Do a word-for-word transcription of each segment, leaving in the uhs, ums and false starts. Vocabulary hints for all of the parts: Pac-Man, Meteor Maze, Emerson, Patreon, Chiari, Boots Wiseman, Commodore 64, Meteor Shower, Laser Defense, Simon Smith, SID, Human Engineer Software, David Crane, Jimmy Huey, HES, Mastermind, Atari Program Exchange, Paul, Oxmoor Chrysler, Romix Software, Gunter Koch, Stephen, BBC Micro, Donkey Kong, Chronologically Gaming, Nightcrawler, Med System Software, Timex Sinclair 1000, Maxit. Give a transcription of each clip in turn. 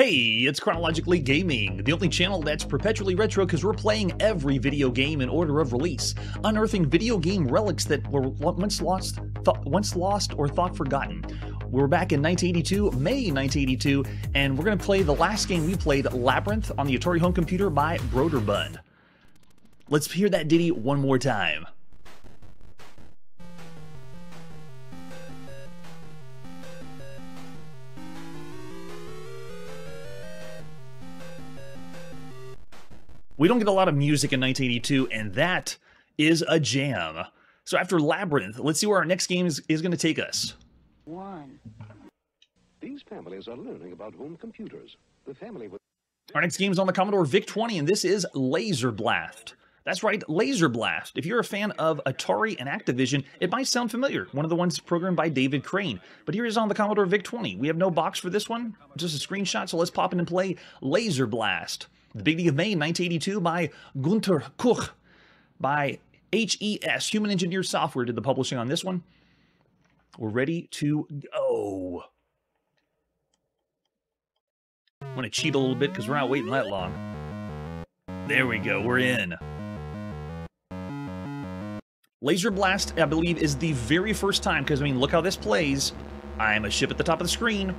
Hey, it's Chronologically Gaming, the only channel that's perpetually retro because we're playing every video game in order of release, unearthing video game relics that were once lost, th- once lost or thought forgotten. We were back in nineteen eighty-two, May nineteen eighty-two, and we're going to play the last game we played, Labyrinth, on the Atari home computer by Broderbund. Let's hear that ditty one more time. We don't get a lot of music in nineteen eighty-two, and that is a jam. So after Labyrinth, let's see where our next game is, is going to take us. One. These families are learning about home computers. The family with our next game is on the Commodore VIC twenty, and this is Laser Blast. That's right, Laser Blast. If you're a fan of Atari and Activision, it might sound familiar. One of the ones programmed by David Crane. But here it is on the Commodore VIC twenty. We have no box for this one, just a screenshot, so let's pop in and play Laser Blast. The Big Day of May, nineteen eighty-two, by Gunter Koch, by H E S, Human Engineer Software, did the publishing on this one. We're ready to go. I'm going to cheat a little bit because we're not waiting that long. There we go, we're in. Laser Blast, I believe, is the very first time, because, I mean, look how this plays. I'm a ship at the top of the screen.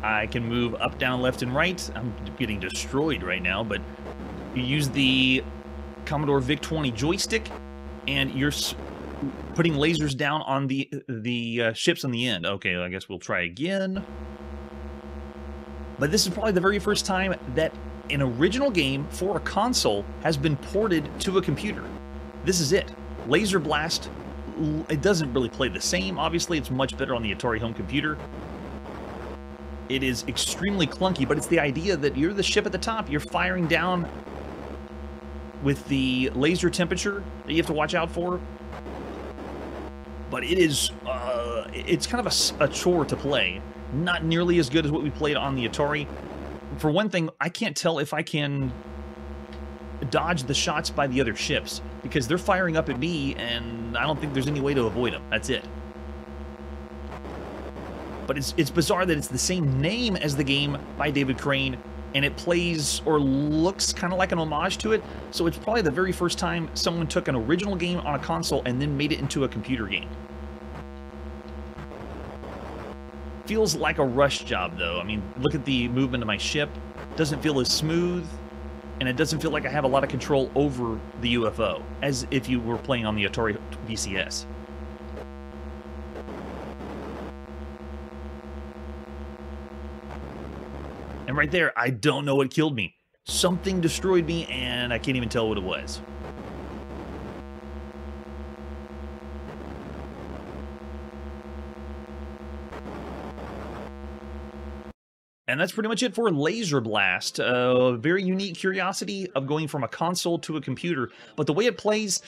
I can move up, down, left, and right. I'm getting destroyed right now, but you use the Commodore VIC twenty joystick, and you're putting lasers down on the the uh, ships on the end. Okay, I guess we'll try again. But this is probably the very first time that an original game for a console has been ported to a computer. This is it. Laser Blast. It doesn't really play the same. Obviously, it's much better on the Atari home computer. It is extremely clunky, but it's the idea that you're the ship at the top. You're firing down with the laser temperature that you have to watch out for. But it is, uh, it's kind of a, a chore to play. Not nearly as good as what we played on the Atari. For one thing, I can't tell if I can dodge the shots by the other ships, because they're firing up at me, and I don't think there's any way to avoid them. That's it. But it's, it's bizarre that it's the same name as the game by David Crane, and it plays or looks kind of like an homage to it. So it's probably the very first time someone took an original game on a console and then made it into a computer game. Feels like a rush job, though. I mean, look at the movement of my ship. Doesn't feel as smooth, and it doesn't feel like I have a lot of control over the U F O, as if you were playing on the Atari V C S. And right there, I don't know what killed me. Something destroyed me, and I can't even tell what it was. And that's pretty much it for Laser Blast. A very unique curiosity of going from a console to a computer. But the way it plays,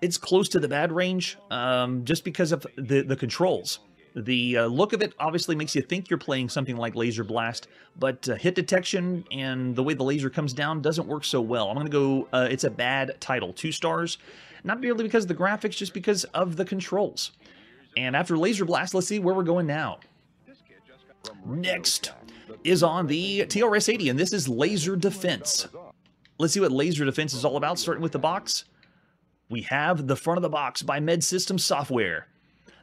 it's close to the bad range, um, just because of the, the controls. The uh, look of it obviously makes you think you're playing something like Laser Blast, but uh, hit detection and the way the laser comes down doesn't work so well. I'm going to go, uh, it's a bad title, two stars. Not merely because of the graphics, just because of the controls. And after Laser Blast, let's see where we're going now. Next is on the T R S eighty, and this is Laser Defense. Let's see what Laser Defense is all about, starting with the box. We have The Front of the Box by Med System Software.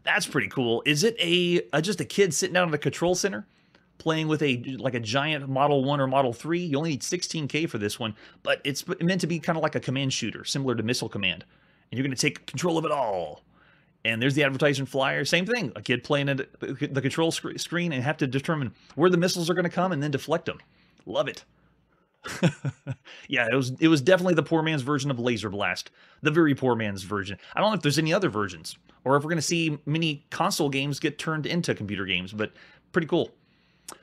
That's pretty cool. Is it a, a just a kid sitting down at a control center playing with a like a giant Model one or Model three? You only need sixteen K for this one, but it's meant to be kind of like a command shooter, similar to Missile Command. And you're going to take control of it all. And there's the advertisement flyer. Same thing. A kid playing at the control sc screen and have to determine where the missiles are going to come and then deflect them. Love it. Yeah, it was, it was definitely the poor man's version of Laser Blast. The very poor man's version. I don't know if there's any other versions, or if we're going to see many console games get turned into computer games, but pretty cool.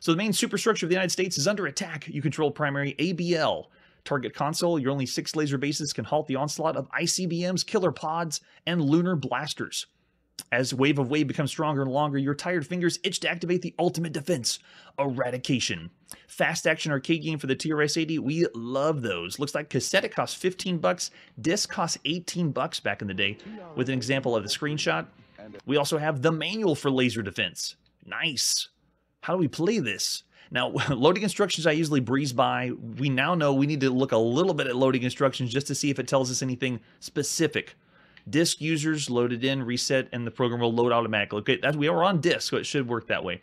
So the main superstructure of the United States is under attack. You control primary A B L. Target console, your only six laser bases can halt the onslaught of I C B Ms, killer pods, and lunar blasters. As wave of wave becomes stronger and longer, your tired fingers itch to activate the ultimate defense, Eradication. Fast action arcade game for the T R S eighty. We love those. Looks like cassette, it cost fifteen bucks. Disc cost eighteen bucks back in the day, with an example of the screenshot. We also have the manual for Laser Defense. Nice. How do we play this? Now, loading instructions I usually breeze by. We now know we need to look a little bit at loading instructions just to see if it tells us anything specific. Disk users, loaded in, reset, and the program will load automatically. Okay, that's, we are on disk, so it should work that way.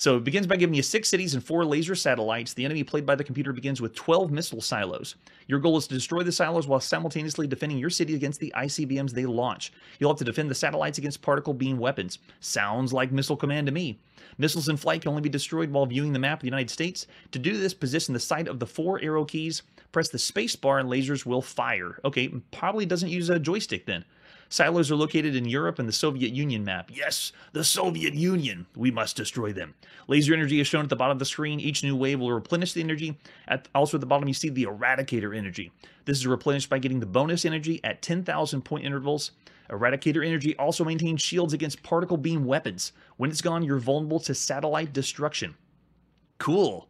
So it begins by giving you six cities and four laser satellites. The enemy played by the computer begins with twelve missile silos. Your goal is to destroy the silos while simultaneously defending your city against the I C B Ms they launch. You'll have to defend the satellites against particle beam weapons. Sounds like Missile Command to me. Missiles in flight can only be destroyed while viewing the map of the United States. To do this, position the site of the four arrow keys, press the space bar, and lasers will fire. Okay, probably doesn't use a joystick then. Silos are located in Europe and the Soviet Union map. Yes, the Soviet Union. We must destroy them. Laser energy is shown at the bottom of the screen. Each new wave will replenish the energy. At, also at the bottom, you see the Eradicator energy. This is replenished by getting the bonus energy at ten thousand point intervals. Eradicator energy also maintains shields against particle beam weapons. When it's gone, you're vulnerable to satellite destruction. Cool.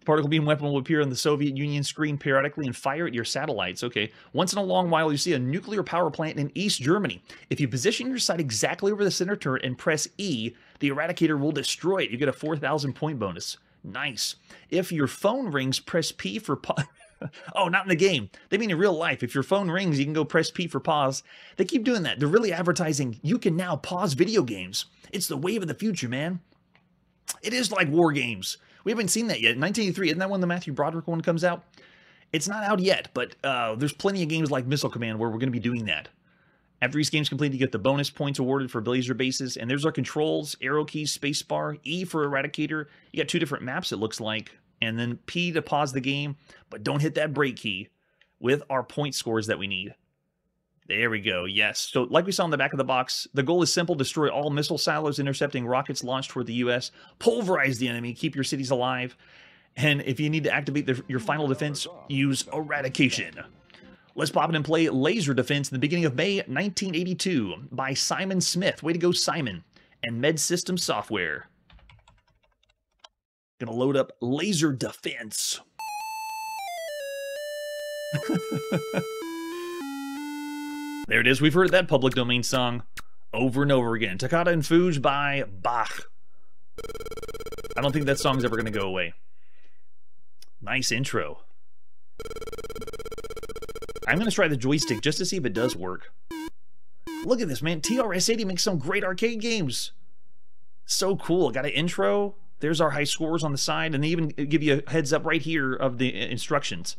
The particle beam weapon will appear on the Soviet Union screen periodically and fire at your satellites. Okay, once in a long while, you see a nuclear power plant in East Germany. If you position your site exactly over the center turret and press E, the Eradicator will destroy it. You get a four thousand point bonus. Nice. If your phone rings, press P for pause. Oh, not in the game. They mean in real life. If your phone rings, you can go press P for pause. They keep doing that. They're really advertising. You can now pause video games. It's the wave of the future, man. It is like war games. We haven't seen that yet. nineteen eighty-three, isn't that when the Matthew Broderick one comes out? It's not out yet, but uh, there's plenty of games like Missile Command where we're going to be doing that. After each game's complete, you get the bonus points awarded for laser bases, and there's our controls, arrow keys, space bar, E for Eradicator. You got two different maps, it looks like, and then P to pause the game, but don't hit that break key with our point scores that we need. There we go, yes. So like we saw in the back of the box, the goal is simple: destroy all missile silos intercepting rockets launched toward the U S, pulverize the enemy, keep your cities alive, and if you need to activate the, your final defense, use Eradication. Let's pop in and play Laser Defense in the beginning of May nineteen eighty-two by Simon Smith. Way to go, Simon. And Med System Software. Gonna load up Laser Defense. There it is. We've heard that public domain song over and over again. Toccata and Fugue by Bach. I don't think that song's ever going to go away. Nice intro. I'm going to try the joystick just to see if it does work. Look at this, man. T R S eighty makes some great arcade games. So cool. Got an intro. There's our high scores on the side, and they even give you a heads up right here of the instructions.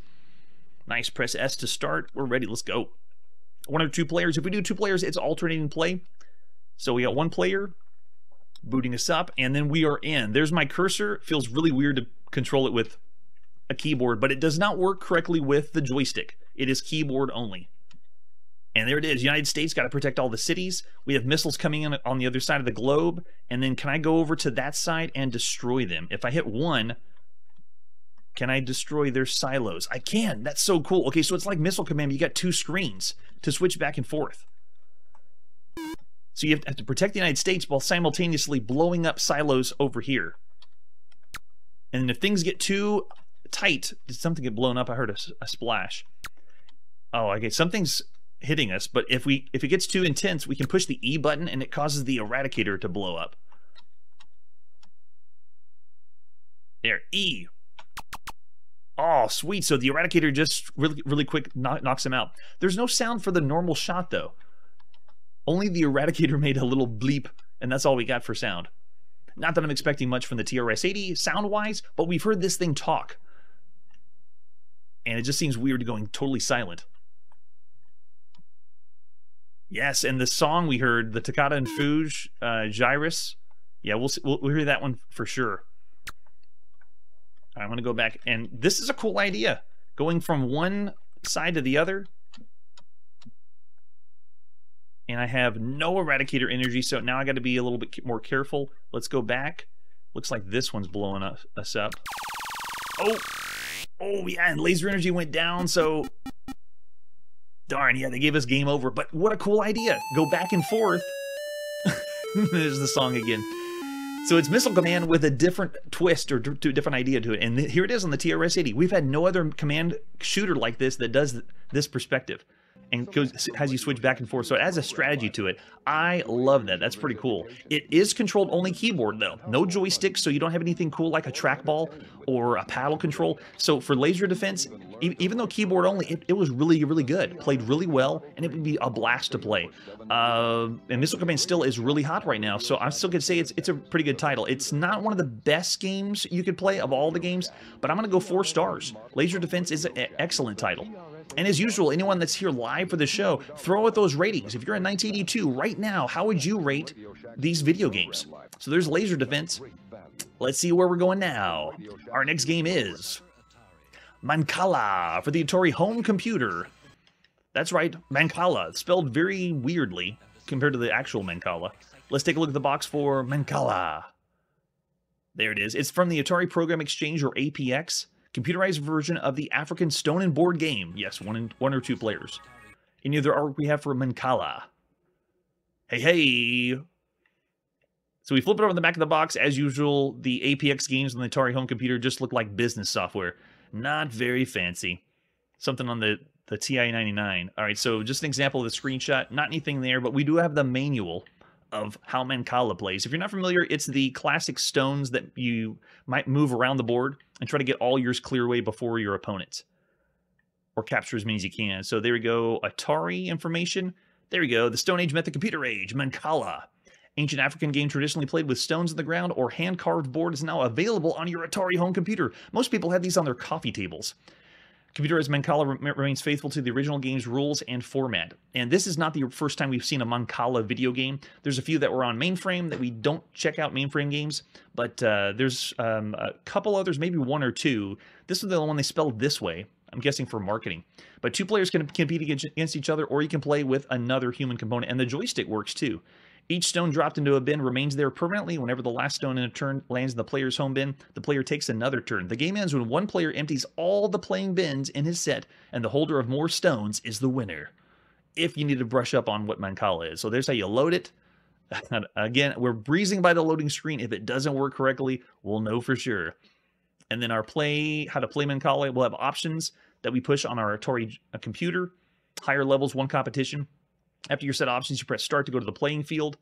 Nice. Press S to start. We're ready. Let's go. One or two players. If we do two players, it's alternating play. So we got one player booting us up, and then we are in. There's my cursor. It feels really weird to control it with a keyboard, but it does not work correctly with the joystick. It is keyboard only. And there it is. United States, got to protect all the cities. We have missiles coming in on the other side of the globe. And then can I go over to that side and destroy them? If I hit one, can I destroy their silos? I can. That's so cool. Okay, so it's like Missile Command. You got two screens to switch back and forth. So you have to protect the United States while simultaneously blowing up silos over here. And if things get too tight, did something get blown up? I heard a, a splash. Oh, okay. Something's hitting us, but if we if it gets too intense, we can push the E button and it causes the Eradicator to blow up. There, E. Oh, sweet. So the Eradicator just really, really quick knocks him out. There's no sound for the normal shot, though. Only the Eradicator made a little bleep, and that's all we got for sound. Not that I'm expecting much from the T R S eighty sound-wise, but we've heard this thing talk. And it just seems weird going totally silent. Yes, and the song we heard, the Toccata and Fugue, uh, Gyrus. Yeah, we'll, we'll, we'll hear that one for sure. I'm going to go back, and this is a cool idea, going from one side to the other. And I have no Eradicator energy, so now I got to be a little bit more careful. Let's go back. Looks like this one's blowing us, us up. Oh, oh yeah, and laser energy went down, so darn, yeah, they gave us game over. But what a cool idea. Go back and forth. There's the song again. So it's Missile Command with a different twist or d different idea to it. And here it is on the T R S eighty. We've had no other command shooter like this that does th this perspective. and goes has you switch back and forth. So it has a strategy to it. I love that. That's pretty cool. It is controlled only keyboard though. No joystick, so you don't have anything cool like a trackball or a paddle control. So for Laser Defense, e even though keyboard only, it, it was really, really good. Played really well, and it would be a blast to play. Uh, and Missile Command still is really hot right now, so I'm still going to say it's, it's a pretty good title. It's not one of the best games you could play of all the games, but I'm going to go four stars. Laser Defense is an excellent title. And as usual, anyone that's here live for the show, throw out those ratings. If you're in nineteen eighty-two right now, how would you rate these video games? So there's Laser Defense. Let's see where we're going now. Our next game is Mancala for the Atari home computer. That's right, Mancala, spelled very weirdly compared to the actual Mancala. Let's take a look at the box for Mancala. There it is. It's from the Atari Program Exchange, or A P X. Computerized version of the African stone and board game. Yes, one in, one or two players. Any other artwork we have for Mancala? Hey, hey! So we flip it over the back of the box. As usual, the A P X games on the Atari home computer just look like business software. Not very fancy. Something on the, the T I ninety-nine. All right, so just an example of the screenshot. Not anything there, but we do have the manual of how Mancala plays. If you're not familiar, it's the classic stones that you might move around the board and try to get all yours clear away before your opponent, or capture as many as you can. So there we go, Atari information. There we go, the Stone Age met the Computer Age, Mancala. Ancient African game traditionally played with stones on the ground or hand-carved board is now available on your Atari home computer. Most people have these on their coffee tables. Computerized Mancala remains faithful to the original game's rules and format. And this is not the first time we've seen a Mancala video game. There's a few that were on mainframe that we don't check out mainframe games, but uh, there's um, a couple others, maybe one or two. This is the one they spelled this way, I'm guessing for marketing. But two players can compete against each other, or you can play with another human component, and the joystick works too. Each stone dropped into a bin remains there permanently. Whenever the last stone in a turn lands in the player's home bin, the player takes another turn. The game ends when one player empties all the playing bins in his set, and the holder of more stones is the winner. If you need to brush up on what Mancala is. So there's how you load it. Again, we're breezing by the loading screen. If it doesn't work correctly, we'll know for sure. And then our play, how to play Mancala, we'll have options that we push on our Atari computer. Higher levels, one competition. After your set of options, you press start to go to the playing field.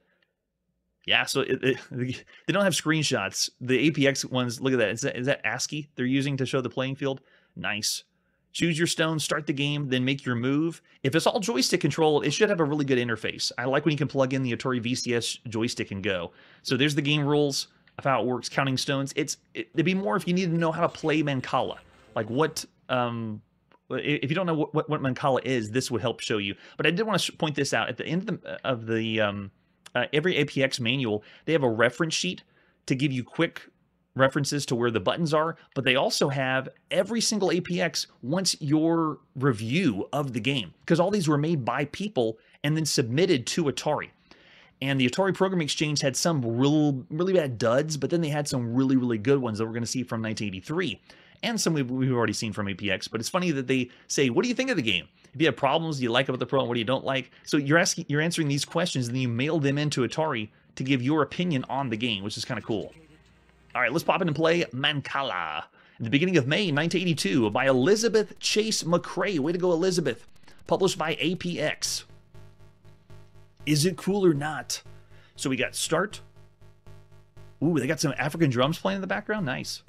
Yeah, so it, it, they don't have screenshots. The A P X ones, look at that. Is, that. is that ASCII they're using to show the playing field? Nice. Choose your stone, start the game, then make your move. If it's all joystick controlled, it should have a really good interface. I like when you can plug in the Atari V C S joystick and go. So there's the game rules of how it works, counting stones. It's, it, it'd be more if you needed to know how to play Mancala. Like what... Um, If you don't know what, what, what Mancala is, this would help show you. But I did want to point this out. At the end of the, of the um, uh, every A P X manual, they have a reference sheet to give you quick references to where the buttons are. But they also have every single A P X wants your review of the game. Because all these were made by people and then submitted to Atari. And the Atari Program Exchange had some real, really bad duds, but then they had some really, really good ones that we're going to see from nineteen eighty-three. And some we've, we've already seen from A P X, but it's funny that they say, what do you think of the game? If you have problems, do you like about the program, what do you don't like? So you're asking, you're answering these questions, and then you mail them into Atari to give your opinion on the game, which is kind of cool. All right, let's pop in and play Mancala. In the beginning of May nineteen eighty-two, by Elizabeth Chase McCrae. Way to go, Elizabeth. Published by A P X. Is it cool or not? So we got start. Ooh, they got some African drums playing in the background. Nice.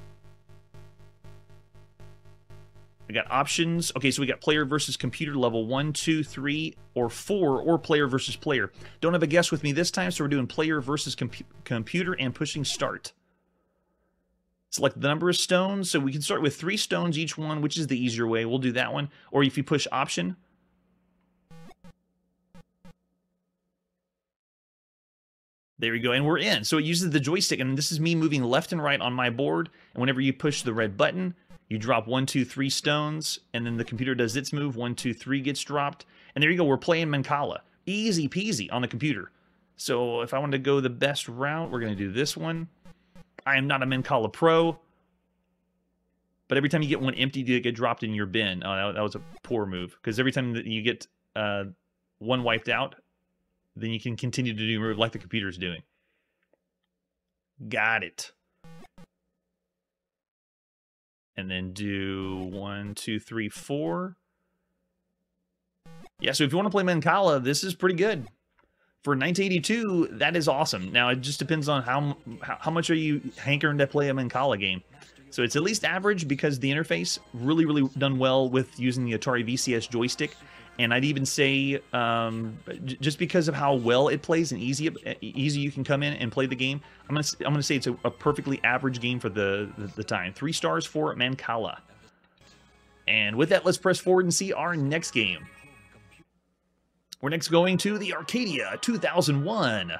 We got options. Okay, so we got player versus computer level one, two, three, or four, or player versus player. Don't have a guess with me this time, so we're doing player versus compu computer and pushing start. Select the number of stones. So we can start with three stones each one, which is the easier way. We'll do that one. Or if you push option. There we go, and we're in. So it uses the joystick, and this is me moving left and right on my board. And whenever you push the red button, you drop one, two, three stones, and then the computer does its move. One, two, three gets dropped. And there you go. We're playing Mancala. Easy peasy on the computer. So if I wanted to go the best route, we're going to do this one. I am not a Mancala pro. But every time you get one empty, you get dropped in your bin. Oh, that was a poor move. Because every time that you get uh, one wiped out, then you can continue to do your move like the computer's doing. Got it. And then do one, two, three, four. Yeah, so if you want to play Mancala, this is pretty good. For nineteen eighty-two, that is awesome. Now, it just depends on how, how much are you hankering to play a Mancala game. So it's at least average because the interface really, really done well with using the Atari V C S joystick. And I'd even say um, just because of how well it plays and easy easy you can come in and play the game, I'm gonna I'm gonna say it's a, a perfectly average game for the, the the time. Three stars for Mancala. And with that, let's press forward and see our next game. We're next going to the Arcadia two thousand one.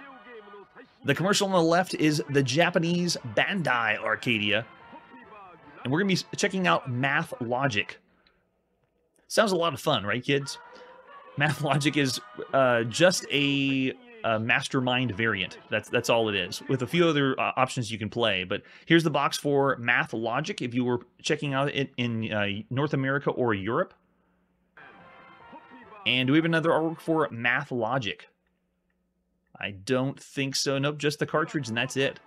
The commercial on the left is the Japanese Bandai Arcadia, and we're gonna be checking out Math Logic. Sounds a lot of fun, right, kids? Math Logic is uh, just a, a Mastermind variant. That's that's all it is, with a few other uh, options you can play. But here's the box for Math Logic if you were checking out it in uh, North America or Europe. And do we have another artwork for Math Logic? I don't think so. Nope, just the cartridge, and that's it.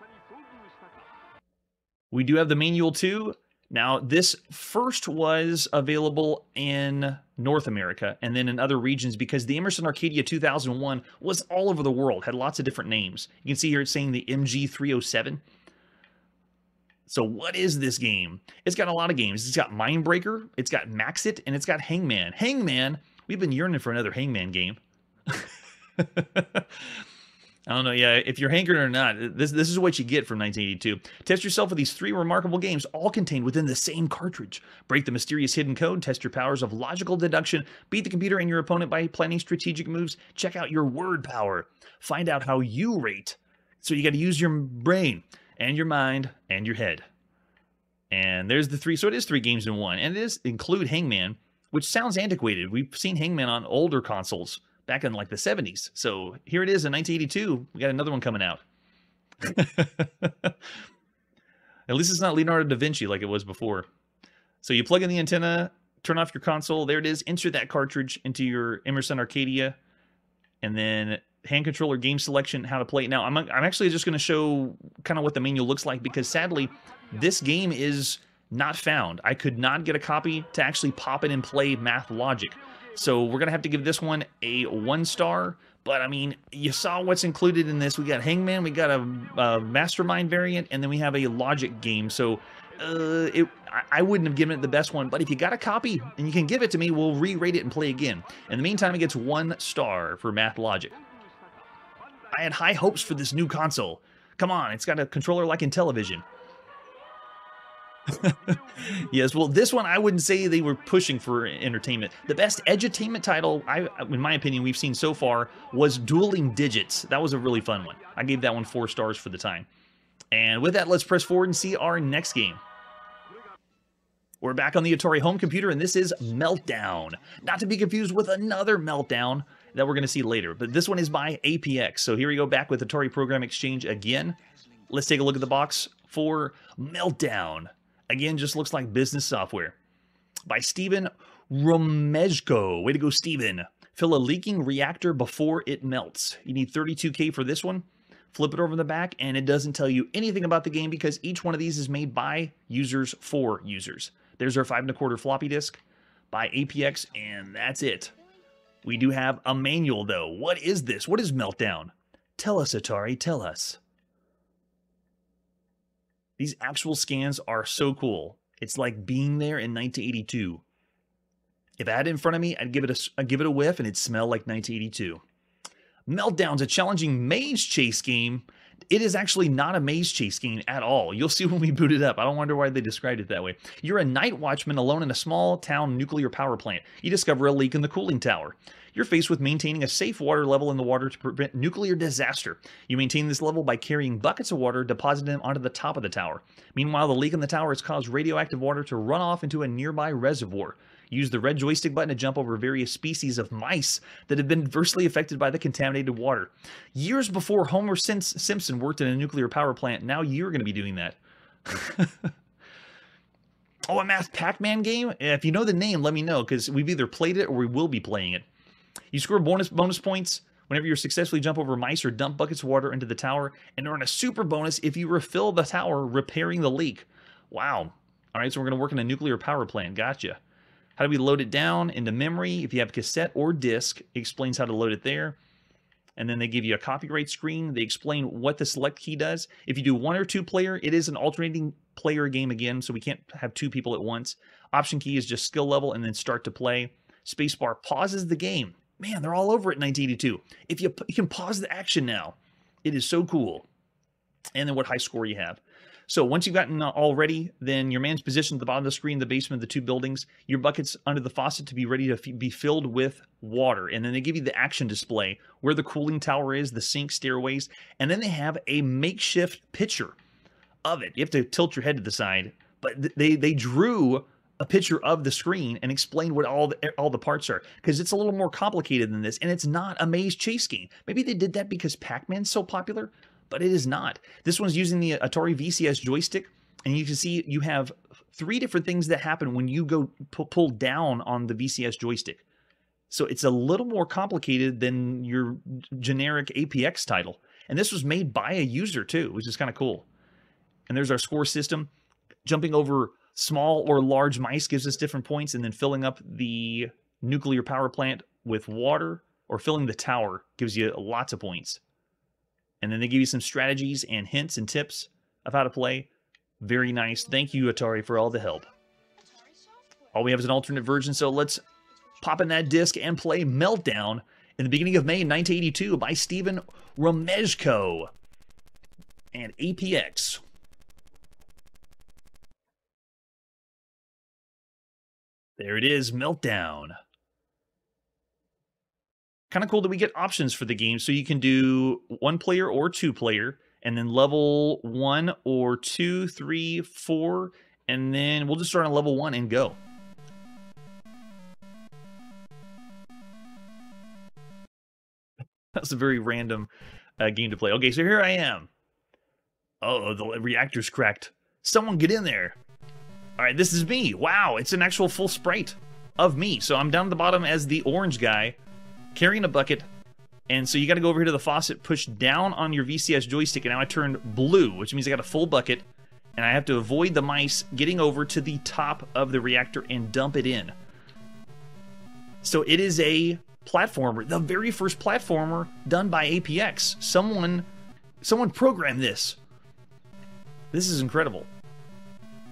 We do have the manual, too. Now, this first was available in North America and then in other regions because the Emerson Arcadia two thousand one was all over the world, had lots of different names. You can see here it's saying the M G three oh seven. So what is this game? It's got a lot of games. It's got Mindbreaker, it's got Maxit, and it's got Hangman. Hangman, we've been yearning for another Hangman game. I don't know, yeah, if you're hankering or not, this this is what you get from nineteen eighty-two. Test yourself with these three remarkable games, all contained within the same cartridge. Break the mysterious hidden code, test your powers of logical deduction, beat the computer and your opponent by planning strategic moves, check out your word power, find out how you rate. So you got to use your brain, and your mind, and your head. And there's the three, so it is three games in one, and it is include Hangman, which sounds antiquated. We've seen Hangman on older consoles back in like the seventies. So here it is in nineteen eighty-two. We got another one coming out. At least it's not Leonardo da Vinci like it was before. So you plug in the antenna, turn off your console. There it is. Insert that cartridge into your Emerson Arcadia. And then hand controller, game selection, how to play it. Now, I'm, I'm actually just going to show kind of what the menu looks like because sadly, this game is not found. I could not get a copy to actually pop in and play Math Logic. So we're going to have to give this one a one star. But, I mean, you saw what's included in this. We got Hangman, we got a, a Mastermind variant, and then we have a Logic game. So uh, it, I wouldn't have given it the best one. But if you got a copy and you can give it to me, we'll re-rate it and play again. In the meantime, it gets one star for Math Logic. I had high hopes for this new console. Come on, it's got a controller like in television. Yes, well, this one I wouldn't say they were pushing for entertainment. The best edutainment title, I, in my opinion, we've seen so far was Dueling Digits. That was a really fun one. I gave that one four stars for the time. And with that, let's press forward and see our next game. We're back on the Atari home computer, and this is Meltdown. Not to be confused with another Meltdown that we're going to see later, but this one is by A P X. So here we go back with Atari Program Exchange again. Let's take a look at the box for Meltdown. Again, just looks like business software. By Stephen Romejko. Way to go, Stephen. Fill a leaking reactor before it melts. You need thirty-two K for this one. Flip it over the back, and it doesn't tell you anything about the game because each one of these is made by users for users. There's our five and a quarter floppy disk by A P X, and that's it. We do have a manual, though. What is this? What is Meltdown? Tell us, Atari, tell us. These actual scans are so cool. It's like being there in nineteen eighty-two. If I had it in front of me, I'd give it a, I'd give it a whiff and it'd smell like nineteen eighty-two. Meltdown's a challenging maze chase game. It is actually not a maze chase game at all. You'll see when we boot it up. I don't wonder why they described it that way. You're a night watchman alone in a small town nuclear power plant. You discover a leak in the cooling tower. You're faced with maintaining a safe water level in the water to prevent nuclear disaster. You maintain this level by carrying buckets of water, depositing them onto the top of the tower. Meanwhile, the leak in the tower has caused radioactive water to run off into a nearby reservoir. Use the red joystick button to jump over various species of mice that have been adversely affected by the contaminated water. Years before Homer Simpson worked in a nuclear power plant, now you're going to be doing that. Oh, a Math Pac-Man game? If you know the name, let me know, because we've either played it or we will be playing it. You score bonus bonus points whenever you successfully jump over mice or dump buckets of water into the tower, and earn a super bonus if you refill the tower, repairing the leak. Wow. All right, so we're going to work in a nuclear power plant. Gotcha. How do we load it down into memory? If you have cassette or disc, it explains how to load it there. And then they give you a copyright screen. They explain what the select key does. If you do one or two player, it is an alternating player game again, so we can't have two people at once. Option key is just skill level and then start to play. Spacebar pauses the game. Man, they're all over it in nineteen eighty-two. If you, you can pause the action now, it is so cool. And then what high score you have. So once you've gotten all ready, then your man's positioned at the bottom of the screen, the basement of the two buildings, your bucket's under the faucet to be ready to f be filled with water. And then they give you the action display, where the cooling tower is, the sink, stairways, and then they have a makeshift picture of it. You have to tilt your head to the side, but th they, they drew a picture of the screen and explained what all the, all the parts are, because it's a little more complicated than this, and it's not a maze chase game. Maybe they did that because Pac-Man's so popular, but it is not. This one's using the Atari V C S joystick, and you can see you have three different things that happen when you go pull down on the V C S joystick. So it's a little more complicated than your generic A P X title. And this was made by a user too, which is kind of cool. And there's our score system. Jumping over small or large mice gives us different points, and then filling up the nuclear power plant with water or filling the tower gives you lots of points. And then they give you some strategies and hints and tips of how to play. Very nice. Thank you, Atari, for all the help. All we have is an alternate version, so let's pop in that disc and play Meltdown in the beginning of May nineteen eighty-two by Stephen Romejko and A P X. There it is, Meltdown. Kind of cool that we get options for the game, so you can do one player or two player, and then level one or two, three, four, and then we'll just start on level one and go. That's a very random uh, game to play. Okay, so here I am. Uh-oh, the reactor's cracked. Someone get in there. All right, this is me. Wow, it's an actual full sprite of me. So I'm down at the bottom as the orange guy, carrying a bucket, and so you got to go over here to the faucet, push down on your V C S joystick, and now I turned blue, which means I got a full bucket, and I have to avoid the mice getting over to the top of the reactor and dump it in. So it is a platformer, the very first platformer done by A P X. Someone, someone programmed this. This is incredible.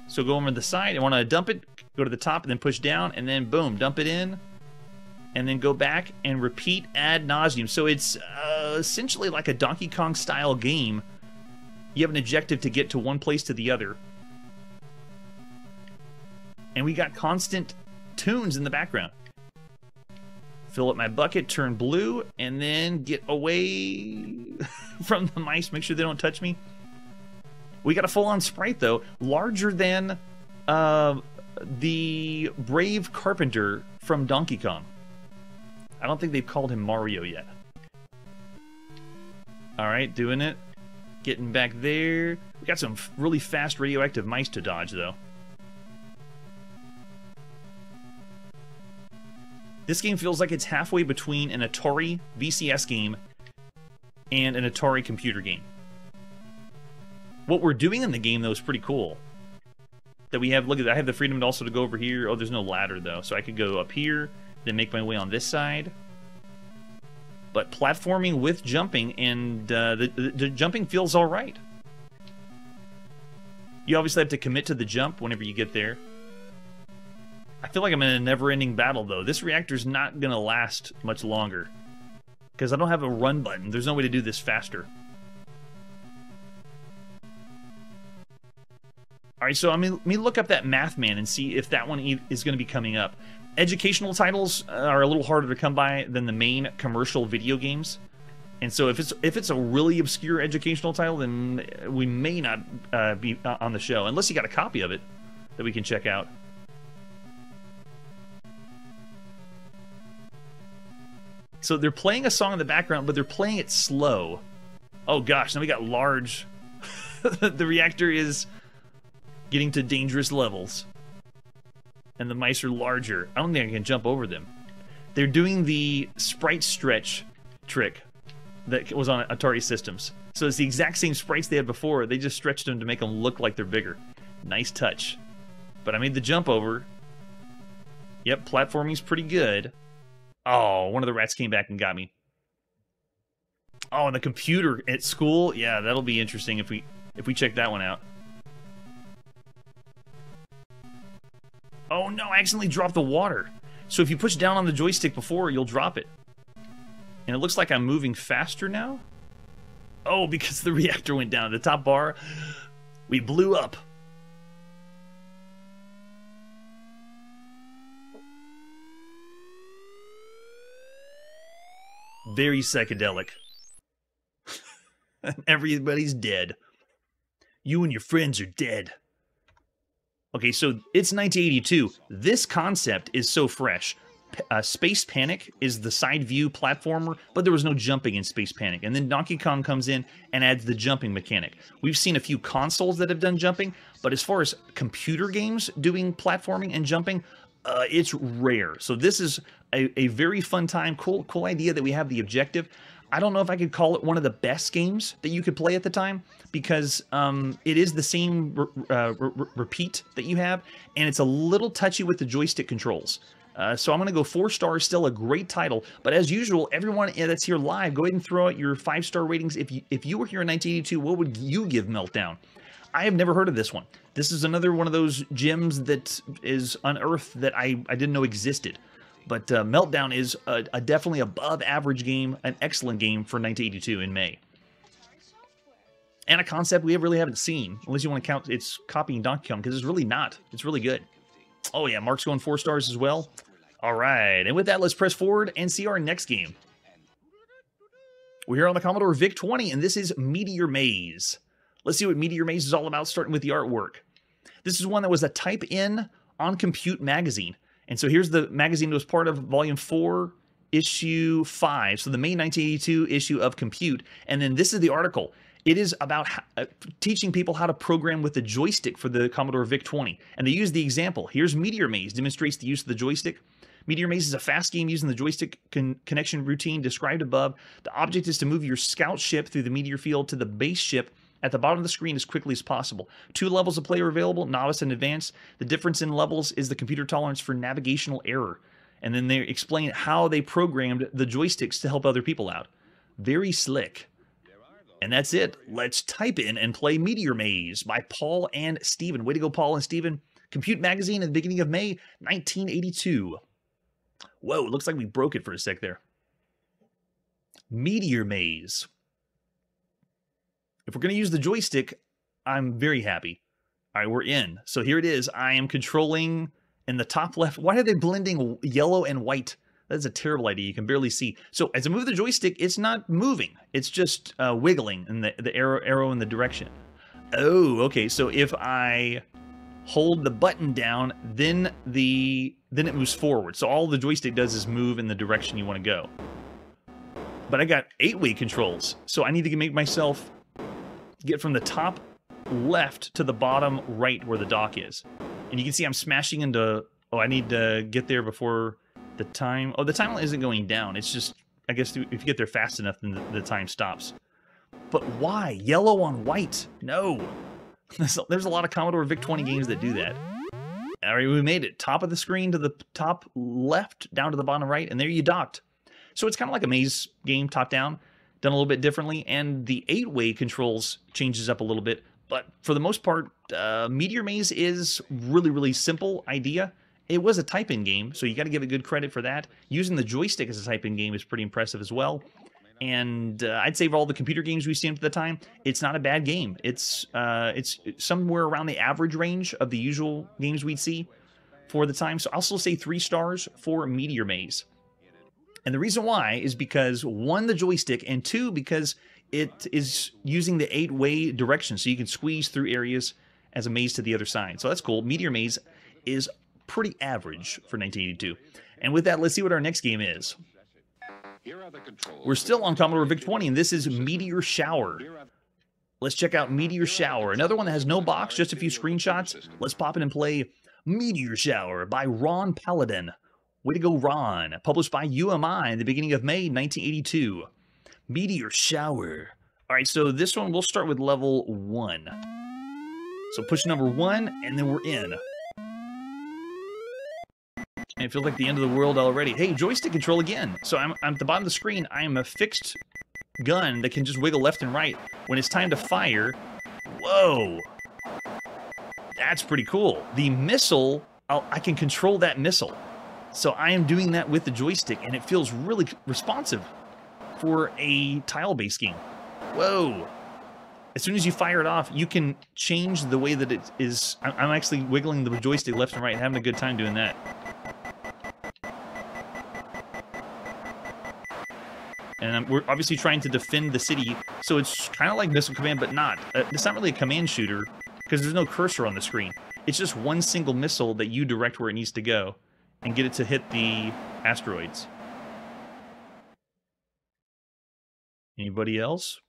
So go over the side, I want to dump it, go to the top, and then push down, and then boom, dump it in. And then go back and repeat ad nauseum. So it's uh, essentially like a Donkey Kong style game. You have an objective to get to one place to the other. And we got constant tunes in the background. Fill up my bucket, turn blue, and then get away from the mice. Make sure they don't touch me. We got a full-on sprite, though. Larger than uh, the Brave Carpenter from Donkey Kong. I don't think they've called him Mario yet. Alright, doing it. Getting back there. We got some really fast radioactive mice to dodge, though. This game feels like it's halfway between an Atari V C S game and an Atari computer game. What we're doing in the game, though, is pretty cool. That we have, look at that, I have the freedom to also to go over here. Oh, there's no ladder, though, so I could go up here. Then make my way on this side. But platforming with jumping, and uh, the, the, the jumping feels all right. You obviously have to commit to the jump whenever you get there. I feel like I'm in a never-ending battle, though. This reactor's not going to last much longer, because I don't have a run button. There's no way to do this faster. All right, so I mean, let me look up that Math Man and see if that one is going to be coming up. Educational titles are a little harder to come by than the main commercial video games, and so if it's if it's a really obscure educational title, then we may not uh, be on the show unless you got a copy of it that we can check out. So they're playing a song in the background, but they're playing it slow. Oh gosh, now we got large. The reactor is getting to dangerous levels. And the mice are larger. I don't think I can jump over them. They're doing the sprite stretch trick that was on Atari systems. So it's the exact same sprites they had before. They just stretched them to make them look like they're bigger. Nice touch. But I made the jump over. Yep, platforming's pretty good. Oh, one of the rats came back and got me. Oh, and the computer at school? Yeah, that'll be interesting if we if we check that one out. Oh no, I accidentally dropped the water. So if you push down on the joystick before, you'll drop it. And it looks like I'm moving faster now. Oh, because the reactor went down. The top bar, we blew up. Very psychedelic. Everybody's dead. You and your friends are dead. Okay, so it's nineteen eighty-two. This concept is so fresh. Uh, Space Panic is the side view platformer, but there was no jumping in Space Panic. And then Donkey Kong comes in and adds the jumping mechanic. We've seen a few consoles that have done jumping, but as far as computer games doing platforming and jumping, uh, it's rare. So this is a, a very fun time. Cool, cool idea that we have the objective. I don't know if I could call it one of the best games that you could play at the time, because um, it is the same re uh, re repeat that you have, and it's a little touchy with the joystick controls. Uh, so I'm going to go four stars, still a great title. But as usual, everyone that's here live, go ahead and throw out your five-star ratings. If you, if you were here in nineteen eighty-two, what would you give Meltdown? I have never heard of this one. This is another one of those gems that is unearthed that I, I didn't know existed. But uh, Meltdown is a, a definitely above-average game, an excellent game for nineteen eighty-two in May. And a concept we really haven't seen, unless you want to count it's copying Donkey Kong, because it's really not. It's really good. Oh yeah, Mark's going four stars as well. All right, and with that, let's press forward and see our next game. We're here on the Commodore VIC twenty, and this is Meteor Maze. Let's see what Meteor Maze is all about, starting with the artwork. This is one that was a type-in on Compute magazine. And so here's the magazine that was part of Volume four, Issue five. So the May nineteen eighty-two issue of Compute. And then this is the article. It is about how, uh, teaching people how to program with the joystick for the Commodore VIC twenty. And they use the example. Here's Meteor Maze, demonstrates the use of the joystick. Meteor Maze is a fast game using the joystick con connection routine described above. The object is to move your scout ship through the meteor field to the base ship at the bottom of the screen as quickly as possible. Two levels of play are available, novice and advanced. The difference in levels is the computer tolerance for navigational error. And then they explain how they programmed the joysticks to help other people out. Very slick. And that's it. Let's type in and play Meteor Maze by Paul and Stephen. Way to go, Paul and Stephen. Compute magazine at the beginning of May, nineteen eighty-two. Whoa, looks like we broke it for a sec there. Meteor Maze. If we're going to use the joystick, I'm very happy. All right, we're in. So here it is. I am controlling in the top left. Why are they blending yellow and white? That's a terrible idea. You can barely see. So as I move the joystick, it's not moving. It's just uh, wiggling in the, the arrow, arrow in the direction. Oh, okay. So if I hold the button down, then the then it moves forward. So all the joystick does is move in the direction you want to go. But I got eight-way controls. So I need to make myself get from the top left to the bottom right where the dock is. And you can see I'm smashing into... Oh, I need to get there before... The time... Oh, the time isn't going down. It's just... I guess if you get there fast enough, then the, the time stops. But why? Yellow on white? No! There's a, there's a lot of Commodore VIC twenty games that do that. Alright, we made it. Top of the screen to the top left, down to the bottom right, and there you docked. So it's kind of like a maze game, top-down, done a little bit differently, and the eight-way controls changes up a little bit. But for the most part, uh, Meteor Maze is really, really simple idea. It was a type-in game, so you got to give it good credit for that. Using the joystick as a type-in game is pretty impressive as well. And uh, I'd say of all the computer games we've seen at the time, it's not a bad game. It's uh, it's somewhere around the average range of the usual games we'd see for the time. So I'll still say three stars for Meteor Maze. And the reason why is because, one, the joystick, and two, because it is using the eight-way direction, so you can squeeze through areas as a maze to the other side. So that's cool. Meteor Maze is pretty average for nineteen eighty-two. And with that, let's see what our next game is. We're still on Commodore VIC twenty, and this is Meteor Shower. Let's check out Meteor Shower. Another one that has no box, just a few screenshots. Let's pop in and play Meteor Shower by Ron Paladin. Way to go, Ron. Published by U M I in the beginning of May nineteen eighty-two. Meteor Shower. All right, so this one, we'll start with level one. So push number one, and then we're in. and it feels like the end of the world already. Hey, joystick control again. So I'm, I'm at the bottom of the screen. I am a fixed gun that can just wiggle left and right. When it's time to fire, whoa, that's pretty cool. The missile, I'll, I can control that missile. So I am doing that with the joystick, and it feels really responsive for a tile-based game. Whoa. As soon as you fire it off, you can change the way that it is. I'm actually wiggling the joystick left and right, having a good time doing that. And we're obviously trying to defend the city, so it's kind of like Missile Command, but not. Uh, it's not really a command shooter, because there's no cursor on the screen. It's just one single missile that you direct where it needs to go, and get it to hit the asteroids. Anybody else?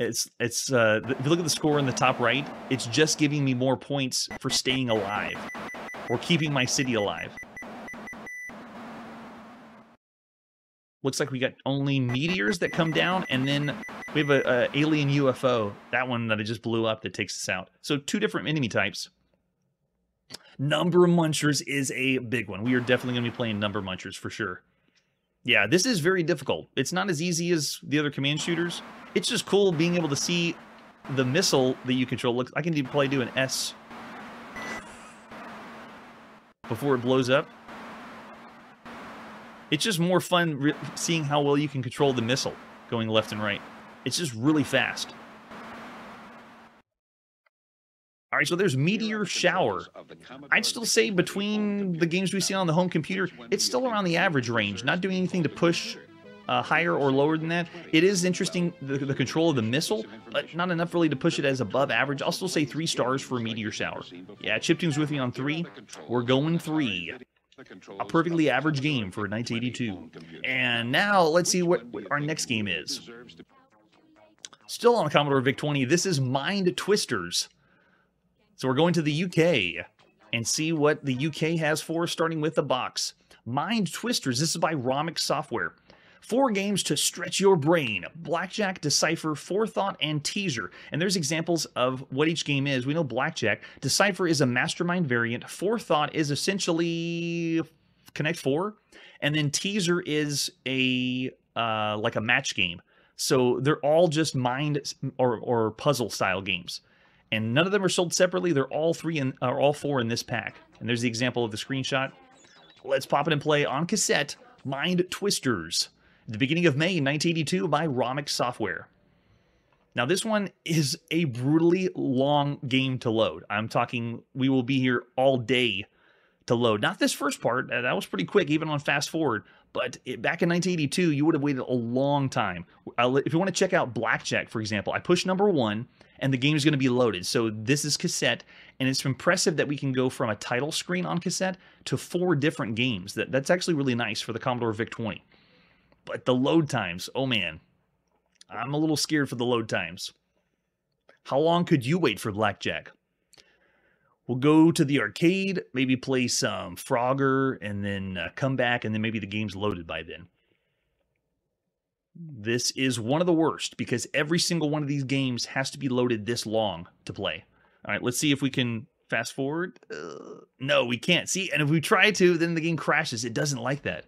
It's, it's uh, if you look at the score in the top right, it's just giving me more points for staying alive, or keeping my city alive. Looks like we got only meteors that come down, and then we have a, a alien U F O. That one that I just blew up that takes us out. So two different enemy types. Number Munchers is a big one. We are definitely going to be playing Number Munchers for sure. Yeah, this is very difficult. It's not as easy as the other command shooters. It's just cool being able to see the missile that you control. Look, I can probably do an S before it blows up. It's just more fun re seeing how well you can control the missile going left and right. It's just really fast. All right, so there's Meteor Shower. I'd still say between the games we see on the home computer, it's still around the average range, not doing anything to push uh, higher or lower than that. It is interesting, the, the control of the missile, but not enough really to push it as above average. I'll still say three stars for Meteor Shower. Yeah, Chiptune's with me on three. We're going three. A perfectly average game for nineteen eighty-two. And now let's see what, what our next game is. Still on Commodore VIC twenty, this is Mind Twisters. So we're going to the U K and see what the U K has for us, starting with the box. Mind Twisters, this is by Romix Software. Four games to stretch your brain: Blackjack, Decipher, Forethought, and Teaser. And there's examples of what each game is. We know Blackjack. Decipher is a Mastermind variant. Forethought is essentially Connect Four. And then Teaser is a uh, like a match game. So they're all just mind or, or puzzle style games. And none of them are sold separately. They're all three in, or all four in this pack. And there's the example of the screenshot. Let's pop it and play on cassette, Mind Twisters. The beginning of May nineteen eighty-two by Romix Software. Now this one is a brutally long game to load. I'm talking we will be here all day to load. Not this first part. That was pretty quick even on fast forward. But it, back in nineteen eighty-two, you would have waited a long time. I'll, if you want to check out Blackjack, for example, I push number one, and the game is going to be loaded. So this is cassette, and it's impressive that we can go from a title screen on cassette to four different games. That, that's actually really nice for the Commodore VIC twenty. But the load times, oh man. I'm a little scared for the load times. How long could you wait for Blackjack? We'll go to the arcade, maybe play some Frogger, and then uh, come back, and then maybe the game's loaded by then. This is one of the worst, because every single one of these games has to be loaded this long to play. All right, let's see if we can fast forward. Uh, no, we can't. See, and if we try to, then the game crashes. It doesn't like that.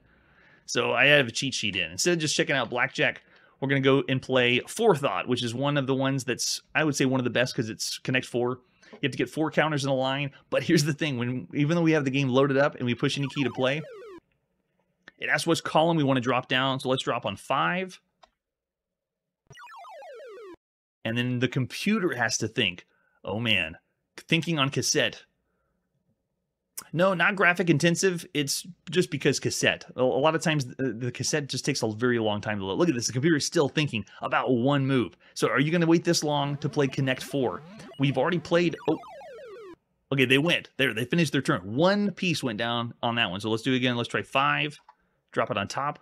So I have a cheat sheet in. Instead of just checking out Blackjack, we're going to go and play Forethought, which is one of the ones that's, I would say, one of the best, because it's Connect Four. You have to get four counters in a line, but here's the thing. When even though we have the game loaded up and we push any key to play, it asks which column we want to drop down, so let's drop on five. And then the computer has to think. Oh man, thinking on cassette. No, not graphic intensive, it's just because cassette. A lot of times the cassette just takes a very long time to load. Look at this, the computer is still thinking about one move. So are you going to wait this long to play Connect Four? We've already played, oh, okay, they went. There, they finished their turn. One piece went down on that one. So let's do it again, let's try five, drop it on top,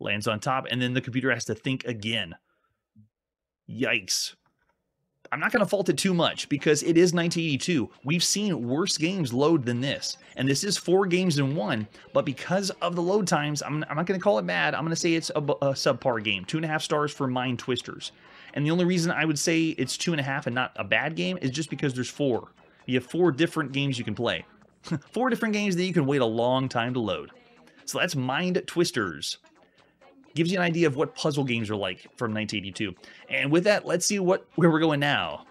lands on top, and then the computer has to think again. Yikes. I'm not going to fault it too much because it is nineteen eighty-two. We've seen worse games load than this. And this is four games in one, but because of the load times, I'm, I'm not going to call it bad. I'm going to say it's a, a subpar game. Two and a half stars for Mind Twisters. And the only reason I would say it's two and a half and not a bad game is just because there's four. You have four different games you can play. Four different games that you can wait a long time to load. So that's Mind Twisters. Gives you an idea of what puzzle games are like from nineteen eighty-two. And with that, let's see what where we're going now.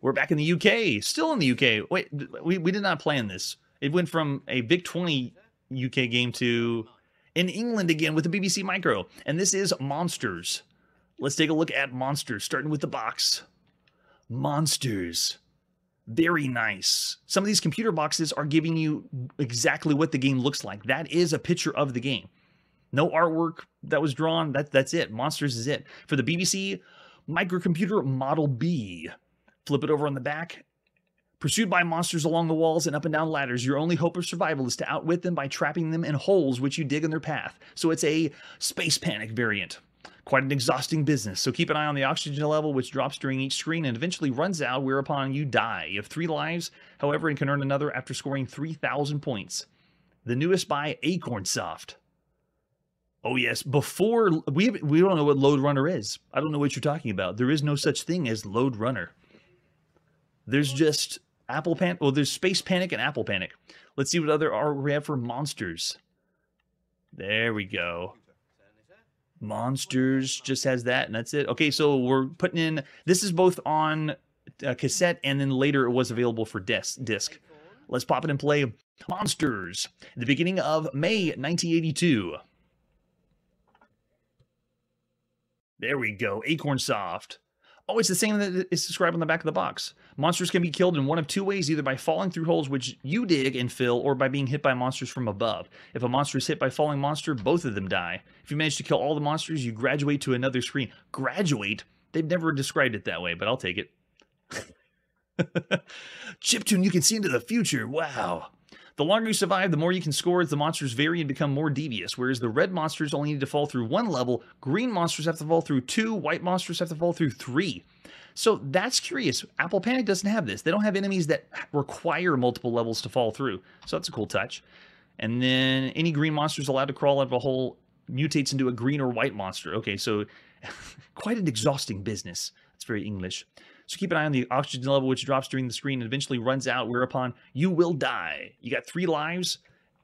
We're back in the U K. Still in the U K. Wait, we, we did not plan this. It went from a V I C twenty U K game to in England again with the B B C Micro. And this is Monsters. Let's take a look at Monsters, starting with the box. Monsters. Very nice. Some of these computer boxes are giving you exactly what the game looks like. That is a picture of the game. No artwork that was drawn. That, that's it. Monsters is it. For the B B C Microcomputer Model B. Flip it over on the back. Pursued by monsters along the walls and up and down ladders, your only hope of survival is to outwit them by trapping them in holes which you dig in their path. So it's a Space Panic variant. Quite an exhausting business, so keep an eye on the oxygen level, which drops during each screen and eventually runs out, whereupon you die. You have three lives, however, and can earn another after scoring three thousand points. The newest by Acornsoft. Oh yes, before... We, we don't know what Lode Runner is. I don't know what you're talking about. There is no such thing as Lode Runner. There's just Apple Panic. Well, there's Space Panic and Apple Panic. Let's see what other artwork we have for Monsters. There we go. Monsters just has that, and that's it. Okay, so we're putting in... This is both on uh, cassette, and then later it was available for disc. disc. Let's pop it and play Monsters. The beginning of May nineteen eighty-two. There we go. Acornsoft. Oh, it's the same that is described on the back of the box. Monsters can be killed in one of two ways, either by falling through holes which you dig and fill, or by being hit by monsters from above. If a monster is hit by falling monster, both of them die. If you manage to kill all the monsters, you graduate to another screen. Graduate? They've never described it that way, but I'll take it. Chiptune, you can see into the future. Wow. The longer you survive, the more you can score as the monsters vary and become more devious, whereas the red monsters only need to fall through one level, green monsters have to fall through two, white monsters have to fall through three. So that's curious. Apple Panic doesn't have this. They don't have enemies that require multiple levels to fall through. So that's a cool touch. And then any green monster is allowed to crawl out of a hole, mutates into a green or white monster. Okay, so quite an exhausting business. That's very English. So keep an eye on the oxygen level, which drops during the screen and eventually runs out, whereupon you will die. You got three lives.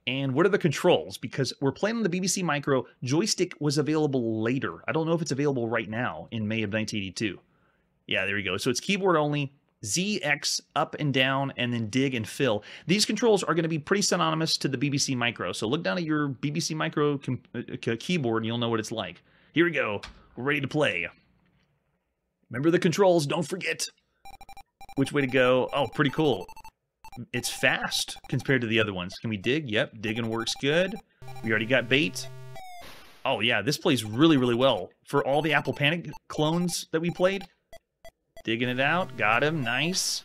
And what are the controls? Because we're playing on the B B C Micro. Joystick was available later. I don't know if it's available right now in May of nineteen eighty-two. Yeah, there you go. So it's keyboard only, Z, X, up and down, and then dig and fill. These controls are going to be pretty synonymous to the B B C Micro. So look down at your B B C Micro keyboard and you'll know what it's like. Here we go. We're ready to play. Remember the controls, don't forget. Which way to go? Oh, pretty cool. It's fast compared to the other ones. Can we dig? Yep, digging works good. We already got bait. Oh yeah, this plays really, really well. For all the Apple Panic clones that we played. Digging it out, got him, nice.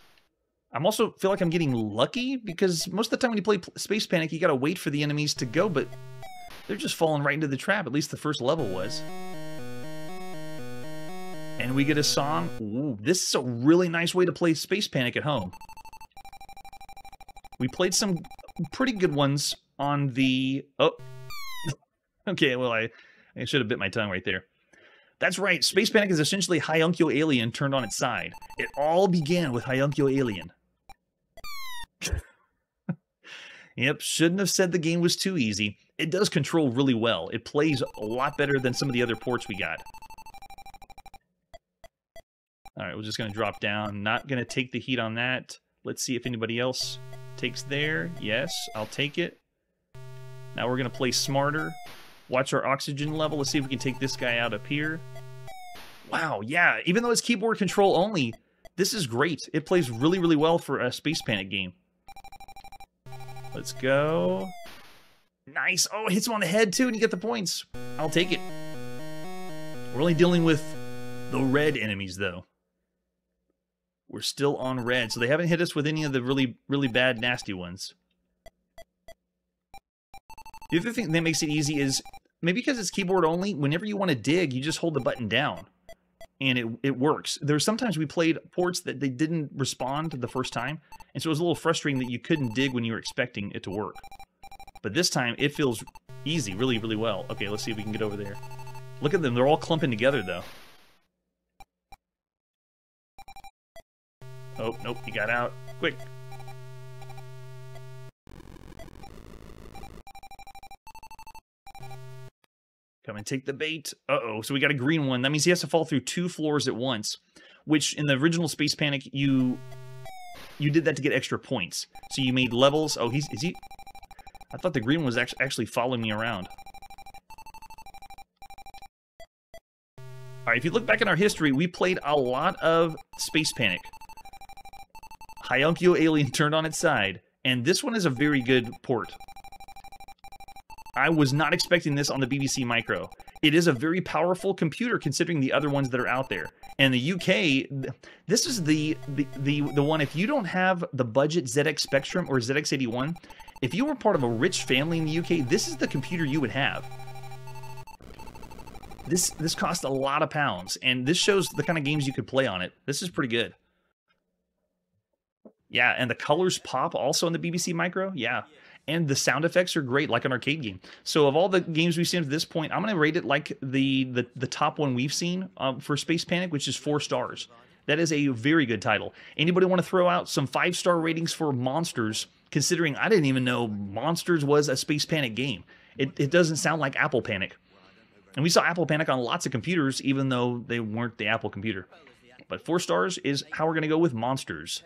I'm also feel like I'm getting lucky because most of the time when you play Space Panic, you gotta wait for the enemies to go, but they're just falling right into the trap, at least the first level was. And we get a song. Ooh, this is a really nice way to play Space Panic at home. We played some pretty good ones on the... Oh. Okay, well, I, I should have bit my tongue right there. That's right. Space Panic is essentially Homunculo Alien turned on its side. It all began with Homunculo Alien. Yep, shouldn't have said the game was too easy. It does control really well. It plays a lot better than some of the other ports we got. All right, we're just going to drop down. Not going to take the heat on that. Let's see if anybody else takes there. Yes, I'll take it. Now we're going to play smarter. Watch our oxygen level. Let's see if we can take this guy out up here. Wow, yeah. Even though it's keyboard control only, this is great. It plays really, really well for a Space Panic game. Let's go. Nice. Oh, it hits him on the head, too, and you get the points. I'll take it. We're only dealing with the red enemies, though. We're still on red, so they haven't hit us with any of the really, really bad, nasty ones. The other thing that makes it easy is, maybe because it's keyboard only, whenever you want to dig, you just hold the button down. And it, it works. There were sometimes we played ports that they didn't respond the first time, and so it was a little frustrating that you couldn't dig when you were expecting it to work. But this time, it feels easy, really, really well. Okay, let's see if we can get over there. Look at them, they're all clumping together, though. Oh, nope, he got out. Quick, Come and take the bait. Uh-oh, so we got a green one. That means he has to fall through two floors at once, which in the original Space Panic, you you did that to get extra points. So you made levels. Oh, he's... Is he... I thought the green was actually following me around. All right, if you look back in our history, we played a lot of Space Panic. Homunculo Alien turned on its side, and this one is a very good port. I was not expecting this on the B B C Micro. It is a very powerful computer considering the other ones that are out there. And the U K, this is the the the, the one, if you don't have the budget Z X Spectrum or Z X eighty-one, if you were part of a rich family in the U K, this is the computer you would have. This this cost a lot of pounds, and this shows the kind of games you could play on it. This is pretty good. Yeah, and the colors pop also in the B B C Micro. Yeah, and the sound effects are great, like an arcade game. So of all the games we've seen at this point, I'm going to rate it like the, the, the top one we've seen um, for Space Panic, which is four stars. That is a very good title. Anybody want to throw out some five-star ratings for Monsters, considering I didn't even know Monsters was a Space Panic game. It, it doesn't sound like Apple Panic. And we saw Apple Panic on lots of computers, even though they weren't the Apple computer. But four stars is how we're going to go with Monsters.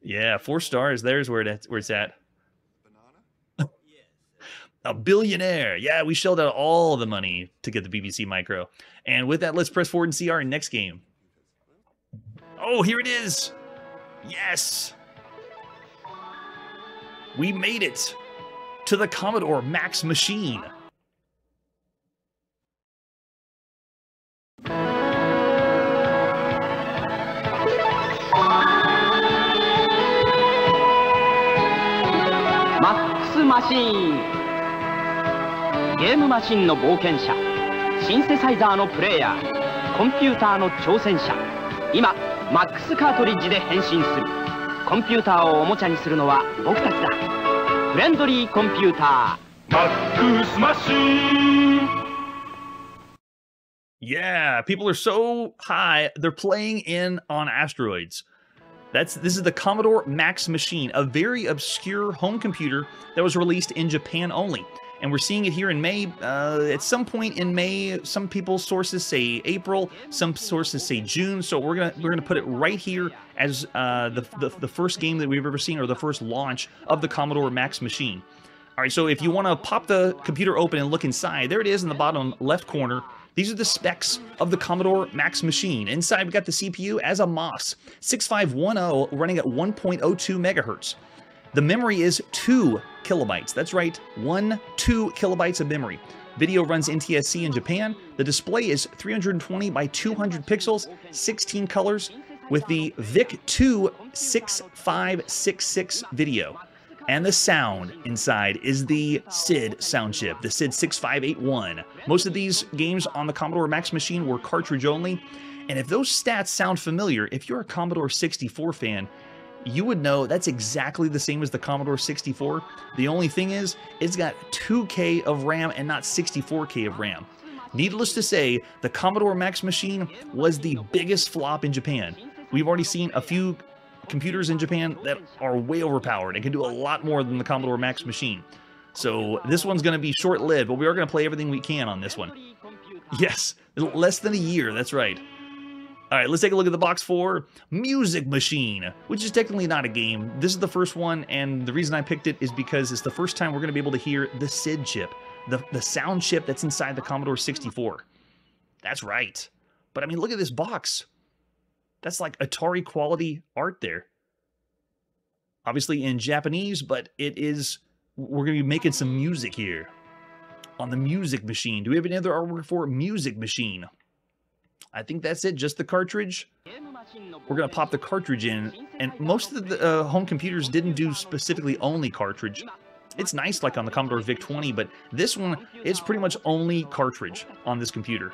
Yeah, four stars. There's where, it, where it's at. A billionaire. Yeah, we shelled out all the money to get the B B C Micro. And with that, let's press forward and see our next game. Oh, here it is. Yes. We made it to the Commodore Max Machine. Max Machine. ゲームマシンの冒険者、シンセサイザーのプレイヤー、コンピューターの挑戦者。今、マックスカートリッジで変身する。コンピューターをおもちゃにするのは僕たちだ。 フレンドリーコンピューター Max Machine. Yeah, people are so high they're playing in on asteroids. That's this is the Commodore Max Machine, a very obscure home computer that was released in Japan only, and we're seeing it here in May. Uh, at some point in May, some people's sources say April, some sources say June. So we're gonna we're gonna put it right here as uh, the, the the first game that we've ever seen, or the first launch of the Commodore Max Machine. All right, so if you want to pop the computer open and look inside, there it is in the bottom left corner. These are the specs of the Commodore Max Machine. Inside, we got the C P U as a M O S six five one zero running at one point zero two megahertz. The memory is two kilobytes. That's right, one, two kilobytes of memory. Video runs N T S C in Japan. The display is three twenty by two hundred pixels, sixteen colors, with the V I C two six five six six video. And the sound inside is the S I D sound chip, the S I D six five eight one. Most of these games on the Commodore Max Machine were cartridge only. And if those stats sound familiar, if you're a Commodore sixty-four fan, you would know that's exactly the same as the Commodore sixty-four. The only thing is, it's got two K of RAM and not sixty-four K of RAM. Needless to say, the Commodore Max Machine was the biggest flop in Japan. We've already seen a few computers in Japan that are way overpowered and can do a lot more than the Commodore Max Machine. So this one's going to be short-lived, but we are going to play everything we can on this one. Yes, less than a year, that's right. All right, let's take a look at the box for Music Machine, which is technically not a game. This is the first one, and the reason I picked it is because it's the first time we're going to be able to hear the S I D chip, the, the sound chip that's inside the Commodore sixty-four. That's right. But, I mean, look at this box. That's like Atari quality art there. Obviously in Japanese, but it is... We're going to be making some music here on the Music Machine. Do we have any other artwork for Music Machine? I think that's it, just the cartridge. We're going to pop the cartridge in, and most of the uh, home computers didn't do specifically only cartridge. It's nice, like on the Commodore V I C twenty, but this one, it's pretty much only cartridge on this computer.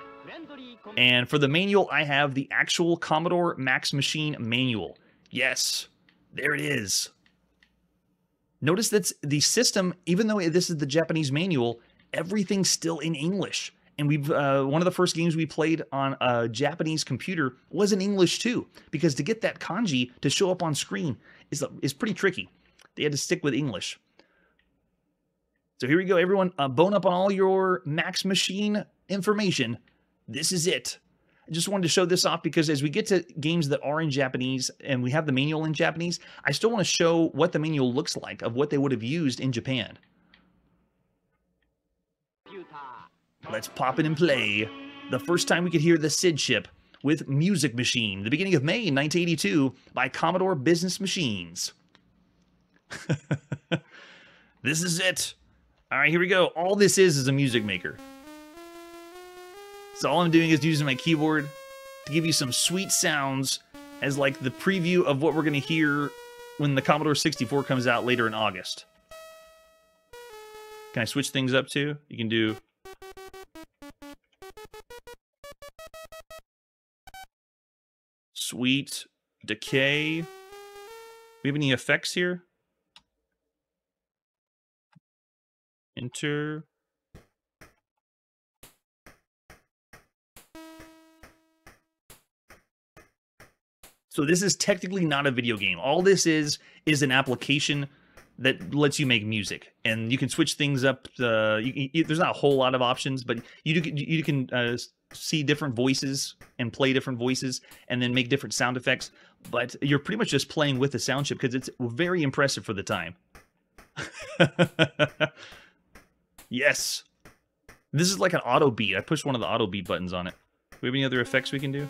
And for the manual, I have the actual Commodore Max Machine manual. Yes, there it is. Notice that the system, even though this is the Japanese manual, everything's still in English. And we've uh, one of the first games we played on a Japanese computer was in English too, because to get that kanji to show up on screen is, is pretty tricky. They had to stick with English. So here we go, everyone. Uh, bone up on all your Max Machine information. This is it. I just wanted to show this off because as we get to games that are in Japanese and we have the manual in Japanese, I still want to show what the manual looks like of what they would have used in Japan. Let's pop it and play. The first time we could hear the S I D chip with Music Machine, the beginning of May nineteen eighty-two by Commodore Business Machines. This is it. All right, here we go. All this is is a music maker. So all I'm doing is using my keyboard to give you some sweet sounds as like the preview of what we're going to hear when the Commodore sixty-four comes out later in August. Can I switch things up too? You can do... Sweet, decay. Do we have any effects here? Enter... So this is technically not a video game. All this is is an application that lets you make music, and you can switch things up. Uh, you, you, there's not a whole lot of options, but you do, you can uh, see different voices and play different voices, and then make different sound effects. But you're pretty much just playing with the sound chip because it's very impressive for the time. Yes, this is like an auto beat. I pushed one of the auto beat buttons on it. Do we have any other effects we can do?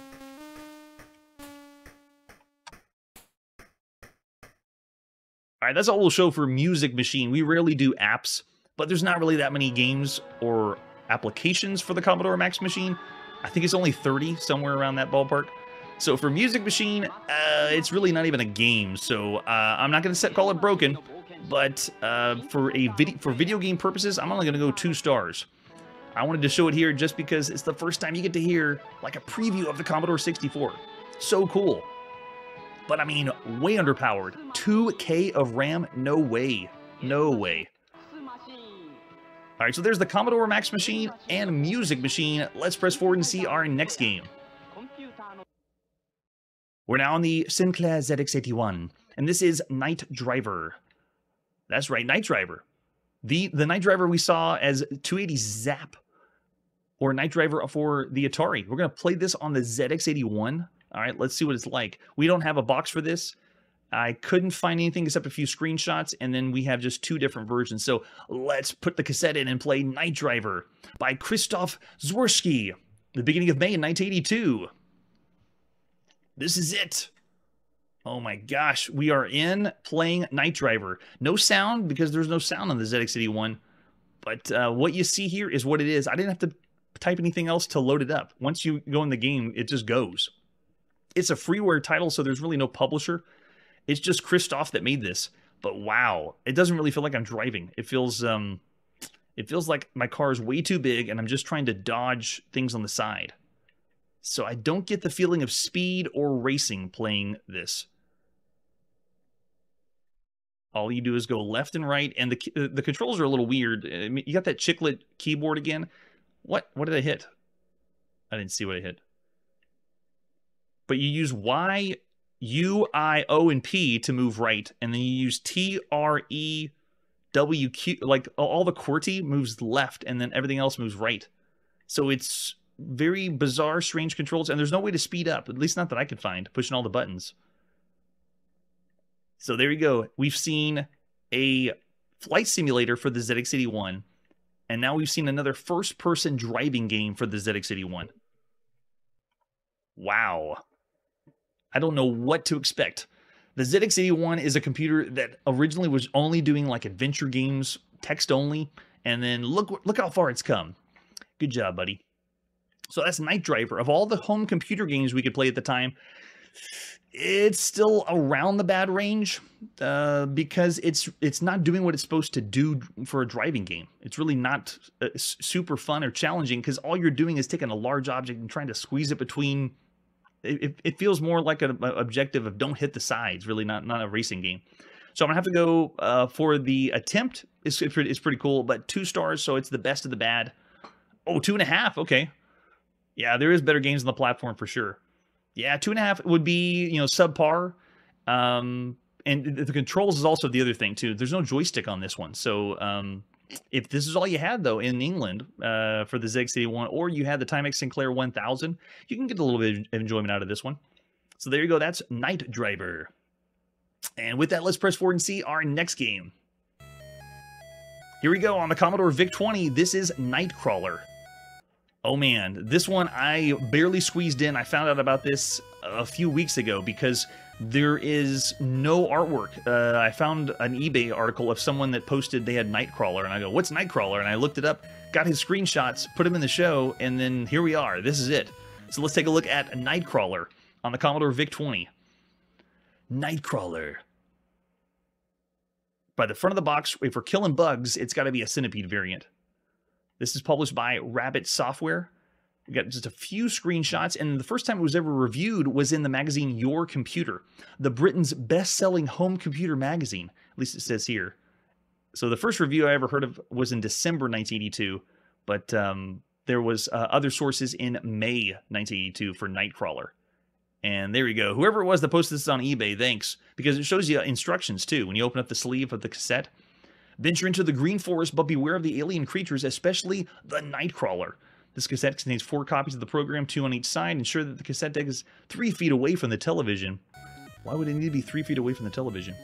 All right, that's all we'll show for Music Machine. We rarely do apps, but there's not really that many games or applications for the Commodore Max Machine. I think it's only thirty, somewhere around that ballpark. So for Music Machine, uh, it's really not even a game. So uh, I'm not going to call it broken, but uh, for a video for video game purposes, I'm only going to go two stars. I wanted to show it here just because it's the first time you get to hear like a preview of the Commodore sixty-four. So cool. But I mean, way underpowered. two K of RAM? No way. No way. All right, so there's the Commodore Max Machine and Music Machine. Let's press forward and see our next game. We're now on the Sinclair Z X eighty-one, and this is Night Driver. That's right, Night Driver. The, the Night Driver we saw as two eighty Zap, or Night Driver for the Atari. We're going to play this on the Z X eighty-one. All right, let's see what it's like. We don't have a box for this. I couldn't find anything except a few screenshots, and then we have just two different versions. So let's put the cassette in and play Night Driver by Krzysztof Zworski, the beginning of May in nineteen eighty-two. This is it. Oh my gosh, we are in playing Night Driver. No sound, because there's no sound on the Z X eighty-one, but uh, what you see here is what it is. I didn't have to type anything else to load it up. Once you go in the game, it just goes. It's a freeware title, so there's really no publisher. It's just Krzysztof that made this. But wow, it doesn't really feel like I'm driving. It feels um, it feels like my car is way too big and I'm just trying to dodge things on the side. So I don't get the feeling of speed or racing playing this. All you do is go left and right, and the the controls are a little weird. You got that chiclet keyboard again. What? What did I hit? I didn't see what I hit. But you use Y, U, I, O, and P to move right, and then you use T, R, E, W, Q, like all the QWERTY moves left, and then everything else moves right. So it's very bizarre, strange controls, and there's no way to speed up, at least not that I could find, pushing all the buttons. So there you go. We've seen a flight simulator for the Z X eighty-one, and now we've seen another first-person driving game for the Z X eighty-one. Wow. I don't know what to expect. The Z X eighty-one is a computer that originally was only doing like adventure games, text only, and then look look how far it's come. Good job, buddy. So that's Night Driver. Of all the home computer games we could play at the time, it's still around the bad range uh, because it's it's not doing what it's supposed to do for a driving game. It's really not uh, super fun or challenging because all you're doing is taking a large object and trying to squeeze it between. It, it feels more like an objective of don't hit the sides, really not, not a racing game. So I'm going to have to go uh, for the attempt. It's, it's pretty cool, but two stars, so it's the best of the bad. Oh, two and a half, okay. Yeah, there is better games on the platform for sure. Yeah, two and a half would be, you know, subpar. Um, and the controls is also the other thing, too. There's no joystick on this one, so um, If this is all you had, though, in England uh, for the Z X eighty-one, or you had the Timex Sinclair one thousand, you can get a little bit of enjoyment out of this one. So there you go. That's Night Driver. And with that, let's press forward and see our next game. Here we go on the Commodore VIC twenty. This is Nightcrawler. Oh, man. This one I barely squeezed in. I found out about this a few weeks ago because there is no artwork. Uh, I found an eBay article of someone that posted they had Nightcrawler, and I go, what's Nightcrawler? And I looked it up, got his screenshots, put him in the show, and then here we are. This is it. So let's take a look at Nightcrawler on the Commodore VIC twenty. Nightcrawler. By the front of the box, if we're killing bugs, it's got to be a centipede variant. This is published by Rabbit Software. We got just a few screenshots, and the first time it was ever reviewed was in the magazine Your Computer, the Britain's best-selling home computer magazine, at least it says here. So the first review I ever heard of was in December nineteen eighty-two, but um, there was uh, other sources in May nineteen eighty-two for Nightcrawler. And there you go. Whoever it was that posted this on eBay, thanks, because it shows you instructions, too, when you open up the sleeve of the cassette. Venture into the green forest, but beware of the alien creatures, especially the Nightcrawler. This cassette contains four copies of the program, two on each side. Ensure that the cassette deck is three feet away from the television. Why would it need to be three feet away from the television?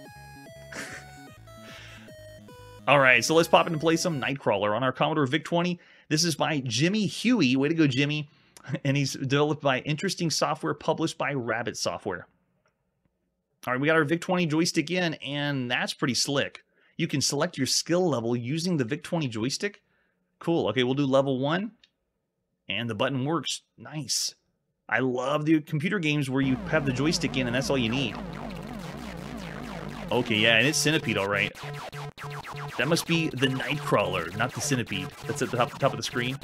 All right, so let's pop in and play some Nightcrawler on our Commodore VIC twenty. This is by Jimmy Huey. Way to go, Jimmy. And he's developed by Interesting Software, published by Rabbit Software. All right, we got our VIC twenty joystick in, and that's pretty slick. You can select your skill level using the VIC twenty joystick. Cool. Okay, we'll do level one. And the button works. Nice. I love the computer games where you have the joystick in and that's all you need. Okay, yeah, and it's centipede, all right. That must be the Nightcrawler, not the centipede. That's at the top, top of the screen.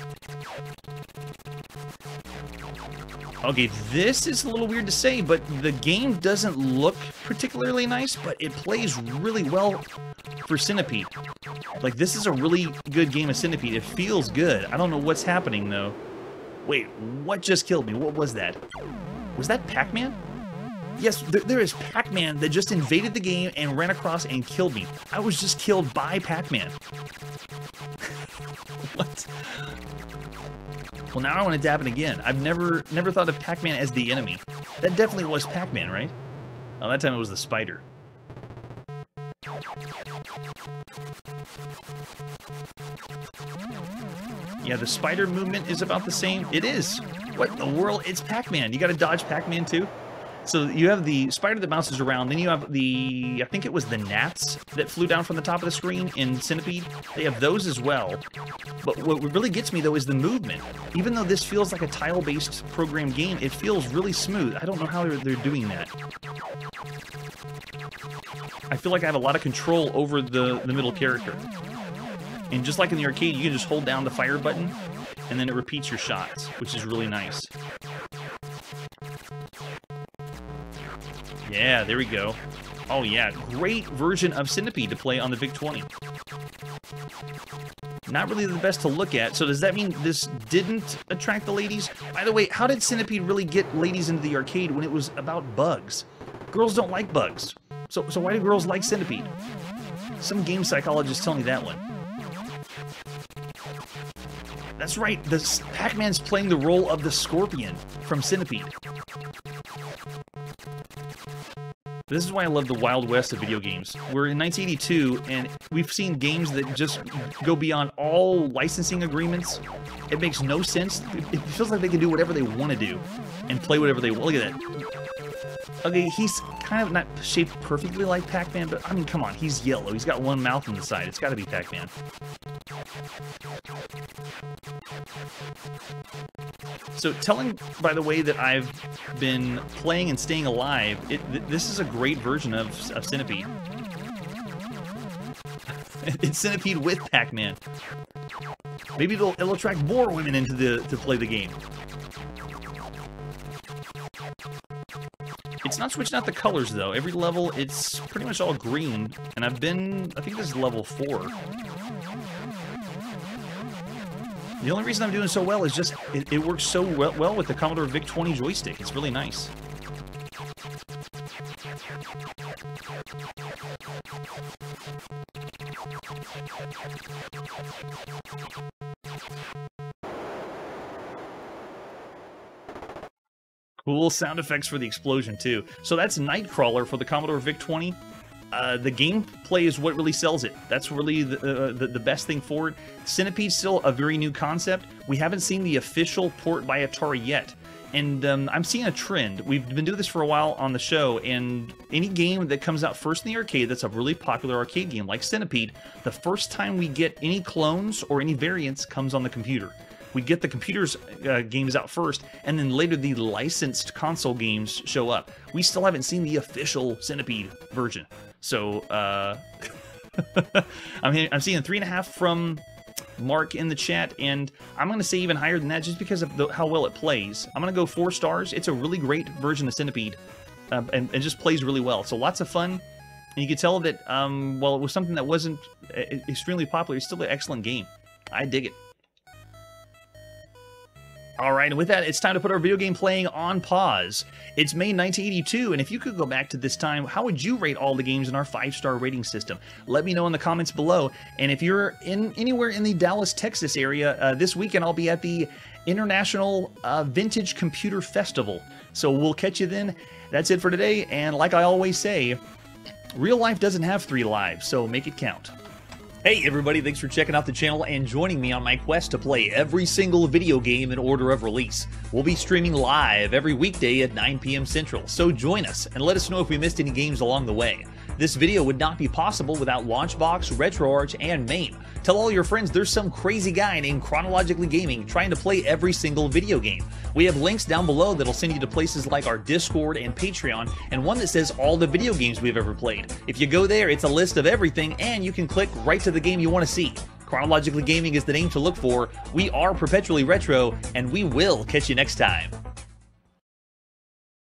Okay, this is a little weird to say, but the game doesn't look particularly nice, but it plays really well for Centipede. Like, this is a really good game of Centipede. It feels good. I don't know what's happening, though. Wait, what just killed me? What was that? Was that Pac-Man? Yes, there, there is Pac-Man that just invaded the game and ran across and killed me. I was just killed by Pac-Man. What? Well, now I want to dab it again. I've never never thought of Pac-Man as the enemy. That definitely was Pac-Man, right? Oh, that time it was the spider. Yeah, the spider movement is about the same. It is. What in the world? It's Pac-Man. You got to dodge Pac-Man, too? So you have the spider that bounces around. Then you have the, I think it was the gnats that flew down from the top of the screen in Centipede. They have those as well. But what really gets me, though, is the movement. Even though this feels like a tile-based program game, it feels really smooth. I don't know how they're, they're doing that. I feel like I have a lot of control over the, the middle character. And just like in the arcade, you can just hold down the fire button, and then it repeats your shots, which is really nice. Yeah, there we go. Oh yeah, great version of Centipede to play on the VIC twenty. Not really the best to look at, so does that mean this didn't attract the ladies? By the way, how did Centipede really get ladies into the arcade when it was about bugs? Girls don't like bugs. So, so why do girls like Centipede? Some game psychologist tell me that one. That's right, this Pac-Man's playing the role of the Scorpion from Centipede. This is why I love the Wild West of video games. We're in nineteen eighty-two, and we've seen games that just go beyond all licensing agreements. It makes no sense. It feels like they can do whatever they want to do and play whatever they want. Look at that. Okay, he's kind of not shaped perfectly like Pac-Man, but I mean, come on, he's yellow. He's got one mouth on the side. It's got to be Pac-Man. So telling, by the way, that I've been playing and staying alive, it, th this is a great version of, of Centipede. It's Centipede with Pac-Man. Maybe it'll, it'll attract more women into the to play the game. It's not switching out the colors, though. Every level, it's pretty much all green. And I've been, I think this is level four. The only reason I'm doing so well is just it, it works so well, well with the Commodore VIC twenty joystick. It's really nice. Cool sound effects for the explosion, too. So that's Nightcrawler for the Commodore V I C twenty. Uh, the gameplay is what really sells it. That's really the, uh, the, the best thing for it. Centipede's still a very new concept. We haven't seen the official port by Atari yet. And um, I'm seeing a trend. We've been doing this for a while on the show, and any game that comes out first in the arcade that's a really popular arcade game, like Centipede, the first time we get any clones or any variants comes on the computer. We get the computer's uh, games out first, and then later the licensed console games show up. We still haven't seen the official Centipede version. So, uh, I'm, I'm seeing three and a half from Mark in the chat, and I'm going to say even higher than that just because of the, how well it plays. I'm going to go four stars. It's a really great version of Centipede, uh, and it just plays really well. So lots of fun, and you can tell that um, while it was something that wasn't uh, extremely popular, it's still an excellent game. I dig it. All right, and with that, it's time to put our video game playing on pause. It's May nineteen eighty-two, and if you could go back to this time, how would you rate all the games in our five-star rating system? Let me know in the comments below. And if you're in anywhere in the Dallas, Texas area, uh, this weekend I'll be at the International uh, Vintage Computer Festival. So we'll catch you then. That's it for today, and like I always say, real life doesn't have three lives, so make it count. Hey everybody, thanks for checking out the channel and joining me on my quest to play every single video game in order of release. We'll be streaming live every weekday at nine P M Central, so join us and let us know if we missed any games along the way. This video would not be possible without Launchbox, RetroArch, and MAME. Tell all your friends there's some crazy guy named Chronologically Gaming trying to play every single video game. We have links down below that'll send you to places like our Discord and Patreon, and one that says all the video games we've ever played. If you go there, it's a list of everything, and you can click right to the the game you want to see. Chronologically Gaming is the name to look for. We are perpetually retro, and we will catch you next time.